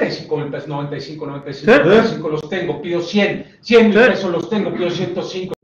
95 mil pesos, 95, 95 los tengo, pido 100, 100 mil pesos los tengo, pido 105,